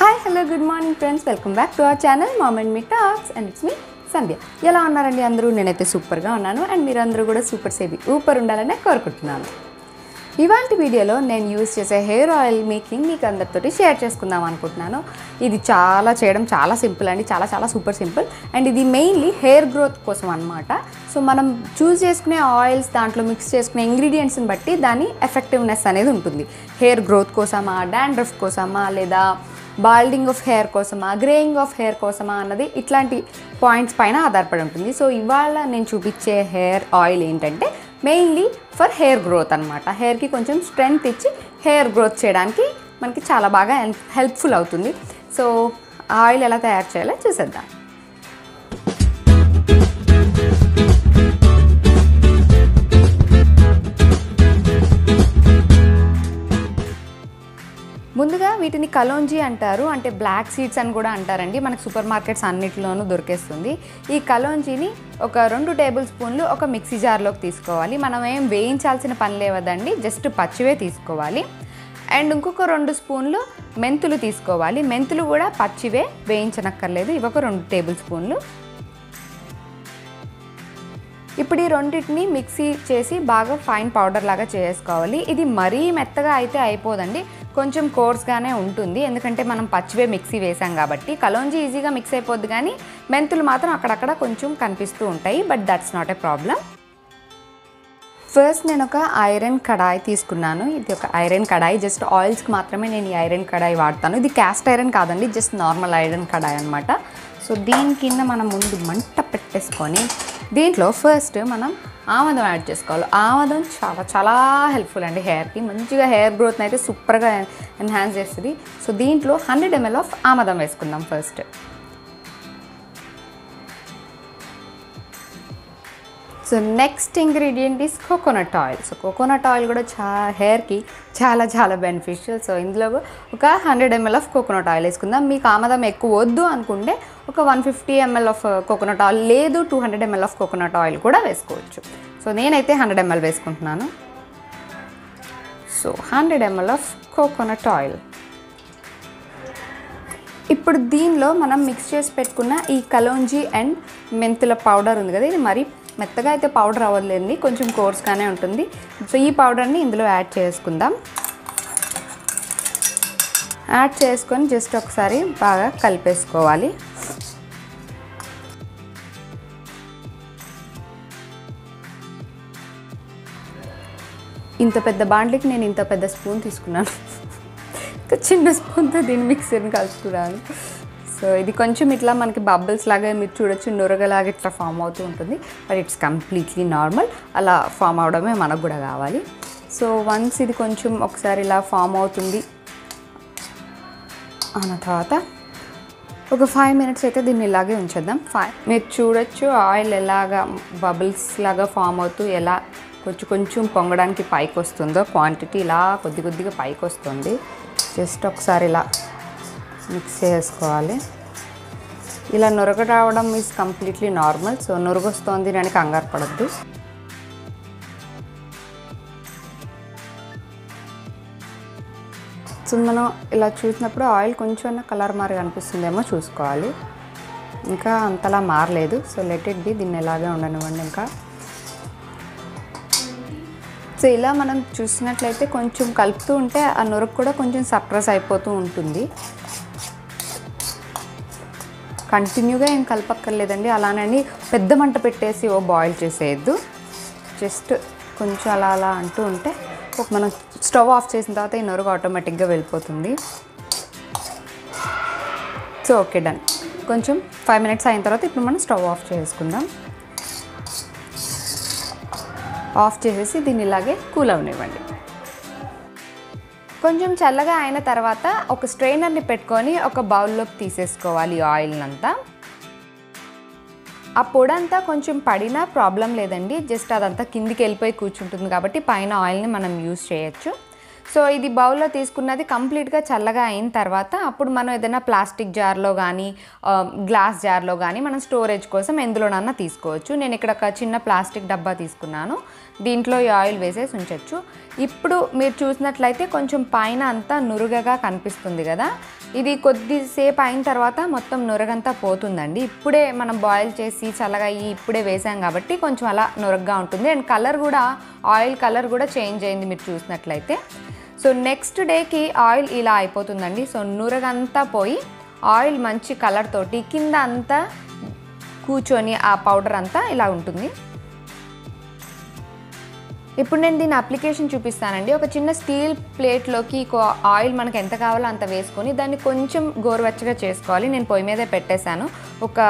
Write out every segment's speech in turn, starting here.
Hi, hello, good morning friends. Welcome back to our channel Mom and Me Talks, and it's me Sandhya. Yella unnarandi andru nenete super ga unnanu and meer andru kuda super sevi upar undalane korukuntunnanu. ఇవాల్టి వీడియోలో నేను use చేసే hair oil making మీకు అందరితోటి share చేసుకుందాం అనుకుంటున్నాను. ఇది చేయడం చాలా సింపుల్ అండి, చాలా సూపర్ సింపుల్. అండ్ ఇది మెయిన్లీ హెయిర్ గ్రోత్ కోసం అన్నమాట. సో మనం చూస్ చేసుకునే ఆయిల్స్, దాంట్లో మిక్స్ చేసుకునే ఇంగ్రీడియంట్స్ని బట్టి దాని ఎఫెక్టివ్నెస్ అనేది ఉంటుంది. హెయిర్ గ్రోత్ కోసమా, డాండ్రఫ్ కోసమా, లేదా బాల్డింగ్ ఆఫ్ హెయిర్ కోసమా, గ్రేయింగ్ ఆఫ్ హెయిర్ కోసమా అన్నది ఇట్లాంటి పాయింట్స్ పైన ఆధారపడి ఉంటుంది. సో ఇవాళ నేను చూపించే హెయిర్ ఆయిల్ ఏంటంటే మెయిన్లీ ఫర్ హెయిర్ గ్రోత్ అన్నమాట. హెయిర్కి కొంచెం స్ట్రెంగ్త్ ఇచ్చి హెయిర్ గ్రోత్ చేయడానికి మనకి చాలా బాగా హెల్ప్ఫుల్ అవుతుంది. సో ఆయిల్ ఎలా తయారు చేయాలో చూసేద్దాం. ముందుగా వీటిని కలోంజీ అంటారు, అంటే బ్లాక్ సీడ్స్ అని కూడా అంటారండి. మనకు సూపర్ మార్కెట్స్ అన్నిటిలోనూ దొరికేస్తుంది. ఈ కలోంజీని ఒక 2 టేబుల్ స్పూన్లు ఒక మిక్సీ జార్లోకి తీసుకోవాలి. మనం ఏం వేయించాల్సిన పని లేవదండి, జస్ట్ పచ్చివే తీసుకోవాలి. అండ్ ఇంకొక 2 స్పూన్లు మెంతులు తీసుకోవాలి. మెంతులు కూడా పచ్చివే, వేయించనక్కర్లేదు. ఇవి ఒక 2 టేబుల్ స్పూన్లు. ఇప్పుడు ఈ రెండింటిని మిక్సీ చేసి బాగా ఫైన్ పౌడర్ లాగా చేసుకోవాలి. ఇది మరీ మెత్తగా అయితే అయిపోదండి, కొంచెం కోర్స్గానే ఉంటుంది. ఎందుకంటే మనం పచ్చివే మిక్సీ వేసాం కాబట్టి కలోంజీ ఈజీగా మిక్స్ అయిపోద్ది, కానీ మెంతులు మాత్రం అక్కడక్కడ కొంచెం కనిపిస్తూ ఉంటాయి. But that's not a problem. First నేను ఒక ఐరన్ కడాయి తీసుకున్నాను. ఇది ఒక ఐరన్ కడాయి, జస్ట్ ఆయిల్స్కి మాత్రమే నేను ఈ ఐరన్ కడాయి వాడతాను. ఇది క్యాస్ట్ ఐరన్ కాదండి, జస్ట్ నార్మల్ ఐరన్ కడాయి అన్నమాట. సో దీని కింద మనం ముందు మంట పెట్టేసుకొని దీంట్లో ఫస్ట్ మనం ఆవాదం యాడ్ చేసుకోవాలి. ఆవాదం చాలా హెల్ప్ఫుల్ అండి హెయిర్కి, మంచిగా హెయిర్ గ్రోత్ని అయితే సూపర్గా ఎన్హాన్స్ చేస్తుంది. సో దీంట్లో 100 ml ఆఫ్ ఆవాదం వేసుకుందాం first. So next ingredient is coconut oil. So coconut oil కూడా హెయిర్కి చాలా బెనిఫిషియల్. సో ఇందులో ఒక 100 ml ఆఫ్ కోకోనట్ ఆయిల్ వేసుకుందాం. మీకు ఆమదం ఎక్కువ వద్దు అనుకుంటే ఒక 150 ml ఆఫ్ కోకోనట్ ఆయిల్, లేదు 200 ml ఆఫ్ కోకోనట్ ఆయిల్ కూడా వేసుకోవచ్చు. సో నేనైతే 100 ml వేసుకుంటున్నాను. So 100 ml of coconut oil. ఇప్పుడు దీనిలో మనం మిక్స్ చేసి పెట్టుకున్న ఈ కలోంజీ అండ్ మెంతుల పౌడర్ ఉంది కదా, ఇది మరి మెత్తగా అయితే పౌడర్ అవ్వలేదండి, కొంచెం కోర్స్గానే ఉంటుంది. సో ఈ పౌడర్ని ఇందులో యాడ్ చేసుకుందాం. యాడ్ చేసుకొని జస్ట్ ఒకసారి బాగా కలిపేసుకోవాలి. ఇంత పెద్ద బాండ్లీకి నేను ఇంత పెద్ద స్పూన్ తీసుకున్నాను, చిన్న స్పూన్తో దీన్ని మిక్సీని కలుపుకున్నాను. సో ఇది కొంచెం ఇట్లా మనకి బబుల్స్ లాగా మీరు చూడొచ్చు, నొరగలాగా ఇట్లా ఫామ్ అవుతూ ఉంటుంది. బట్ ఇట్స్ కంప్లీట్లీ నార్మల్, అలా ఫామ్ అవడమే మనకు కూడా కావాలి. సో వన్స్ ఇది కొంచెం ఒకసారి ఇలా ఫామ్ అవుతుంది అన్న తర్వాత ఒక 5 minutes అయితే దీన్ని ఇలాగే ఉంచేద్దాం. మీరు చూడొచ్చు ఆయిల్ ఎలాగా బబుల్స్ లాగా ఫామ్ అవుతూ ఎలా కొంచెం పొంగడానికి పైకి వస్తుందో, క్వాంటిటీ ఇలా కొద్దిగా పైకి వస్తుంది. జస్ట్ ఒకసారి ఇలా మిక్స్ చేసుకోవాలి. ఇలా నొరగ రావడం ఈజ్ కంప్లీట్లీ నార్మల్. సో నొరగొస్తోంది అని కంగారు పడద్దు. సో మనం ఇలా చూసినప్పుడు ఆయిల్ కొంచెం కలర్ మారి అనిపిస్తుందేమో చూసుకోవాలి. ఇంకా అంతలా మారలేదు, సో లెట్ ఇట్ బి, దీన్ని ఇలాగే ఉండనివ్వండి ఇంకా. సో ఇలా మనం చూసినట్లయితే కొంచెం కలుపుతూ ఉంటే ఆ నొరకు కూడా కొంచెం సప్రెస్ అయిపోతూ ఉంటుంది. కంటిన్యూగా ఏం కలపక్కర్లేదండి, అలానని పెద్ద మంట పెట్టేసి బాయిల్ చేసేయద్దు. జస్ట్ కొంచెం అలా అంటూ ఉంటే మనం స్టవ్ ఆఫ్ చేసిన తర్వాత ఈ నొరుగు ఆటోమేటిక్గా వెళ్ళిపోతుంది. So okay, done. కొంచెం 5 minutes అయిన తర్వాత ఇప్పుడు మనం స్టవ్ ఆఫ్ చేసుకుందాం. ఆఫ్ చేసేసి దీన్ని ఇలాగే కూల్ అవనివ్వండి. కొంచెం చల్లగా అయిన తర్వాత ఒక స్ట్రైనర్ని పెట్టుకొని ఒక బౌల్లోకి తీసేసుకోవాలి ఆయిల్ని అంతా. ఆ పొడంతా కొంచెం పడినా ప్రాబ్లం లేదండి, జస్ట్ అదంతా కిందికి వెళ్ళిపోయి కూర్చుంటుంది కాబట్టి పైన ఆయిల్ని మనం యూజ్ చేయొచ్చు. So, this bowl is complete challaga ayin tarvata appudu manam edaina plastic jar lo gaani glass jar lo gaani manam storage kosam endulonanna teesukochu. Nenu ikkada oka chinna plastic dabba teeskunnanu. Deentlo ee oil vesesi unchachu. Ippudu meer chusinatlayite koncham paina anta nurugaga kanipistundi kada. Idi koddi sepu ayin tarvata mottham nuraganta potundandi. Ippude manam boil chesi challaga ee ippude vesam kabatti koncham ala nuragga untundi and color kuda oil color kuda change ayindi meer chusinatlayite. So next day ki oil ila aipotundandi. So nuraganta poi oil manchi color toti kinda anta kuchoni aa powder anta ila untundi. Ippudu nenu deen application chupistanandi. Oka chinna steel plate loki oil manaku enta kavalo anta vesukoni danni koncham gorvachaga chesukovali. Nenu poi meeda pettesanu oka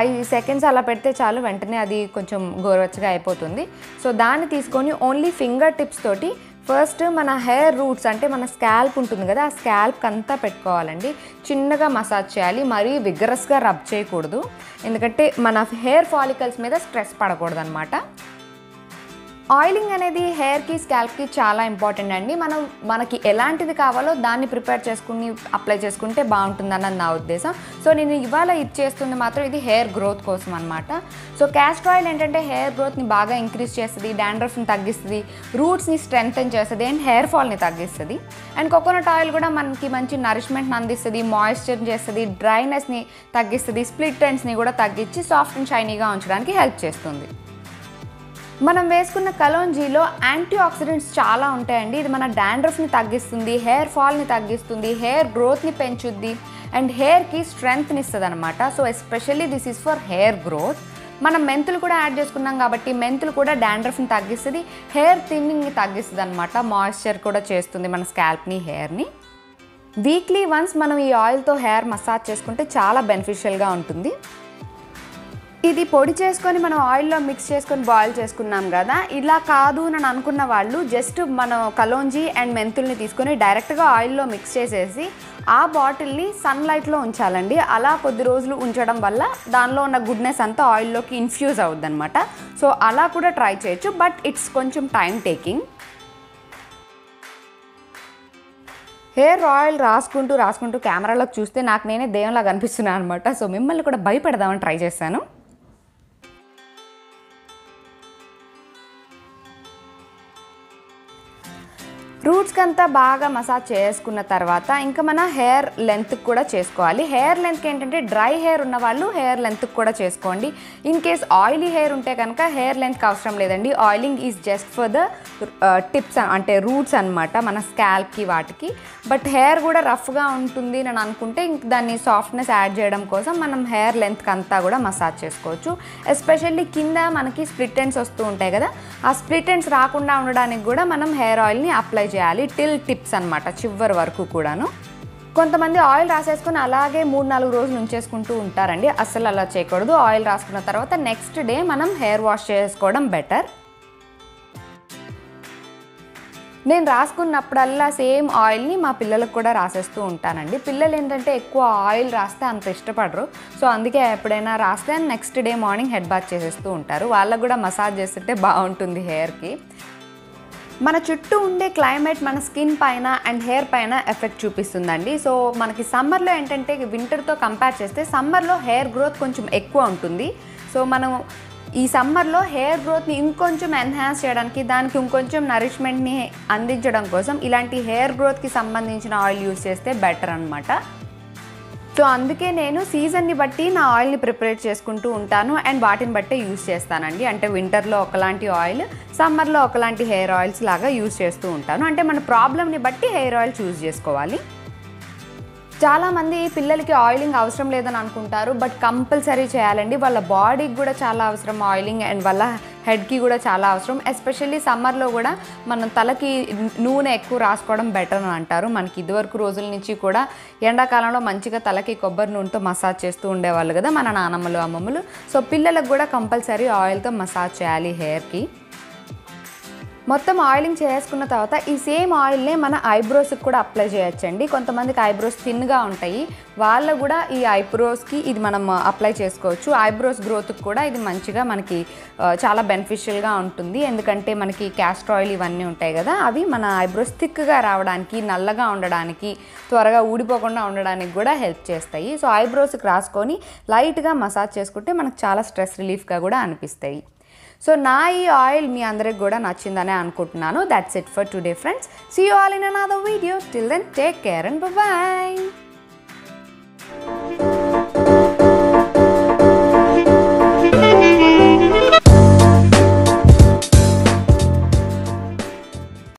5 seconds ala pette chalu ventane adi koncham gorvachaga aipotundi. So danni teeskoni only finger tips toti first మన hair roots అంటే మన scalp ఉంటుంది కదా ఆ scalp అంతా పెట్టుకోవాలండి. చిన్నగా massage చేయాలి, మరీ విగరస్గా రబ్ చేయకూడదు, ఎందుకంటే మన హెయిర్ ఫాలికల్స్ మీద స్ట్రెస్ పడకూడదు అన్నమాట. ఆయిలింగ్ అనేది హెయిర్కి స్కాల్ప్కి చాలా ఇంపార్టెంట్ అండి. మనకి ఎలాంటిది కావాలో దాన్ని ప్రిపేర్ చేసుకుని అప్లై చేసుకుంటే బాగుంటుందని నా ఉద్దేశం. సో నేను ఇవాళ ఇది చేస్తుంది మాత్రం ఇది హెయిర్ గ్రోత్ కోసం అనమాట. సో క్యాస్టర్ ఆయిల్ ఏంటంటే హెయిర్ గ్రోత్ని బాగా ఇంక్రీజ్ చేస్తుంది, డాండ్రఫ్ని తగ్గిస్తుంది, రూట్స్ని స్ట్రెంగ్తెన్ చేస్తుంది అండ్ హెయిర్ ఫాల్ని తగ్గిస్తుంది. అండ్ కోకోనట్ ఆయిల్ కూడా మనకి మంచి నరిష్మెంట్ని అందిస్తుంది, మాయిశ్చర్ చేస్తుంది, డ్రైనెస్ని తగ్గిస్తుంది, స్ప్లిట్ ఎండ్స్ని కూడా తగ్గించి సాఫ్ట్ అండ్ షైనీగా ఉంచడానికి హెల్ప్ చేస్తుంది. మనం వేసుకున్న కలోంజీలో యాంటీ ఆక్సిడెంట్స్ చాలా ఉంటాయండి. ఇది మన డాండ్రఫ్ని తగ్గిస్తుంది, హెయిర్ ఫాల్ని తగ్గిస్తుంది, హెయిర్ గ్రోత్ని పెంచుద్ది అండ్ హెయిర్కి స్ట్రెంగ్త్ని ఇస్తుంది అనమాట. So especially this is for hair growth. మనం మెంతులు కూడా యాడ్ చేసుకున్నాం కాబట్టి మెంతులు కూడా డాండ్రఫ్ని తగ్గిస్తుంది, హెయిర్ థిన్నింగ్ని తగ్గిస్తుంది అనమాట. మాయిశ్చర్ కూడా చేస్తుంది మన స్కాల్ప్ని, హెయిర్ని. వీక్లీ వన్స్ మనం ఈ ఆయిల్తో హెయిర్ మసాజ్ చేసుకుంటే చాలా బెనిఫిషియల్గా ఉంటుంది. ఇది పొడి చేసుకొని మనం ఆయిల్లో మిక్స్ చేసుకొని బాయిల్ చేసుకున్నాం కదా, ఇలా కాదు అని అనుకున్న వాళ్ళు జస్ట్ మనం కలోంజీ అండ్ మెంతుల్ని తీసుకొని డైరెక్ట్గా ఆయిల్లో మిక్స్ చేసేసి ఆ బాటిల్ని సన్లైట్లో ఉంచాలండి. అలా కొద్ది రోజులు ఉంచడం వల్ల దానిలో ఉన్న గుడ్నెస్ అంతా ఆయిల్లోకి ఇన్ఫ్యూజ్ అవుద్ది అనమాట. సో అలా కూడా ట్రై చేయొచ్చు, బట్ ఇట్స్ కొంచెం టైం టేకింగ్. హెయిర్ ఆయిల్ రాసుకుంటూ రాసుకుంటూ కెమెరాలోకి చూస్తే నాకు నేనే దేవులాగా అనిపిస్తున్నాను అనమాట. సో మిమ్మల్ని కూడా భయపెడదామని ట్రై చేశాను. రూట్స్కి అంతా బాగా మసాజ్ చేసుకున్న తర్వాత ఇంకా మన హెయిర్ లెంత్ కూడా చేసుకోవాలి. హెయిర్ లెంత్కి ఏంటంటే డ్రై హెయిర్ ఉన్న వాళ్ళు హెయిర్ లెంత్ కూడా చేసుకోండి. ఇన్ కేస్ ఆయిలీ హెయిర్ ఉంటే కనుక హెయిర్ లెంత్కి అవసరం లేదండి. Oiling is just for the tips అంటే రూట్స్ అనమాట, మన స్కాల్ప్కి వాటికి. బట్ హెయిర్ కూడా రఫ్గా ఉంటుంది అని అనుకుంటే ఇంక దాన్ని సాఫ్ట్నెస్ యాడ్ చేయడం కోసం మనం హెయిర్ లెంత్కి అంతా కూడా మసాజ్ చేసుకోవచ్చు. ఎస్పెషల్లీ కింద మనకి స్ప్లిట్ ఎండ్స్ వస్తూ ఉంటాయి కదా, ఆ స్ప్లిట్ ఎండ్స్ రాకుండా ఉండడానికి కూడా మనం హెయిర్ ఆయిల్ని అప్లై చేయాలి టిల్ టిప్స్ అన్నమాట, చివరి వరకు కూడాను. కొంతమంది ఆయిల్ రాసేసుకొని అలాగే 3-4 రోజులు ఉంచేసుకుంటూ ఉంటారండి. అస్సలు అలా చేయకూడదు. ఆయిల్ రాసుకున్న తర్వాత నెక్స్ట్ డే మనం హెయిర్ వాష్ చేసుకోవడం బెటర్. నేను రాసుకున్నప్పుడల్లా సేమ్ ఆయిల్ని మా పిల్లలకు కూడా రాసేస్తూ ఉంటానండి. పిల్లలు ఏంటంటే ఎక్కువ ఆయిల్ రాస్తే అంత ఇష్టపడరు. సో అందుకే ఎప్పుడైనా రాస్తే next day morning head bath చేసేస్తూ ఉంటారు. వాళ్ళకు కూడా మసాజ్ చేస్తుంటే బాగుంటుంది హెయిర్కి. మన చుట్టూ ఉండే క్లైమేట్ మన స్కిన్ పైన అండ్ హెయిర్ పైన ఎఫెక్ట్ చూపిస్తుందండి. సో మనకి సమ్మర్లో ఏంటంటే వింటర్తో కంపేర్ చేస్తే సమ్మర్లో హెయిర్ గ్రోత్ కొంచెం ఎక్కువ ఉంటుంది. సో మనం ఈ సమ్మర్లో హెయిర్ గ్రోత్ని ఇంకొంచెం ఎన్హాన్స్ చేయడానికి, దానికి ఇంకొంచెం నరిష్మెంట్ని అందించడం కోసం ఇలాంటి హెయిర్ గ్రోత్కి సంబంధించిన ఆయిల్ యూజ్ చేస్తే బెటర్ అనమాట. సో అందుకే నేను సీజన్ని బట్టి నా ఆయిల్ని ప్రిపేర్ చేసుకుంటూ ఉంటాను అండ్ వాటిని బట్టే యూజ్ చేస్తానండి. అంటే వింటర్లో ఒకలాంటి ఆయిల్, సమ్మర్లో ఒకలాంటి హెయిర్ ఆయిల్స్ లాగా యూజ్ చేస్తూ ఉంటాను. అంటే మన ప్రాబ్లమ్ని బట్టి హెయిర్ ఆయిల్ చూజ్ చేసుకోవాలి. చాలామంది పిల్లలకి ఆయిలింగ్ అవసరం లేదని అనుకుంటారు, బట్ కంపల్సరీ చేయాలండి. వాళ్ళ బాడీకి కూడా చాలా అవసరం ఆయిలింగ్ అండ్ వాళ్ళ హెడ్కి కూడా చాలా అవసరం. ఎస్పెషల్లీ సమ్మర్లో కూడా మనం తలకి నూనె ఎక్కువ రాసుకోవడం బెటర్ అని అంటారు. మనకి ఇదివరకు రోజుల నుంచి కూడా ఎండాకాలంలో మంచిగా తలకి కొబ్బరి నూనెతో మసాజ్ చేస్తూ ఉండేవాళ్ళు కదా మన నానమ్మలు, అమ్మమ్మలు. సో పిల్లలకు కూడా కంపల్సరీ ఆయిల్తో మసాజ్ చేయాలి హెయిర్కి. మొత్తం ఆయిలింగ్ చేసుకున్న తర్వాత ఈ సేమ్ ఆయిల్నే మన ఐబ్రోస్కి కూడా అప్లై చేయొచ్చండి. కొంతమందికి ఐబ్రోస్ థిన్గా ఉంటాయి, వాళ్ళు కూడా ఈ ఐబ్రోస్కి ఇది మనం అప్లై చేసుకోవచ్చు. ఐబ్రోస్ గ్రోత్కి కూడా ఇది మంచిగా మనకి చాలా బెనిఫిషియల్గా ఉంటుంది. ఎందుకంటే మనకి క్యాస్టర్ ఆయిల్ ఇవన్నీ ఉంటాయి కదా, అవి మన ఐబ్రోస్ థిక్గా రావడానికి, నల్లగా ఉండడానికి, త్వరగా ఊడిపోకుండా ఉండడానికి కూడా హెల్ప్ చేస్తాయి. సో ఐబ్రోస్కి రాసుకొని లైట్గా మసాజ్ చేసుకుంటే మనకు చాలా స్ట్రెస్ రిలీఫ్గా కూడా అనిపిస్తాయి. సో నా ఈ ఆయిల్ మీ అందరికి కూడా నచ్చిందనే అనుకుంటున్నాను. That's it for today friends. See you all in another video. Till then take care and bye by.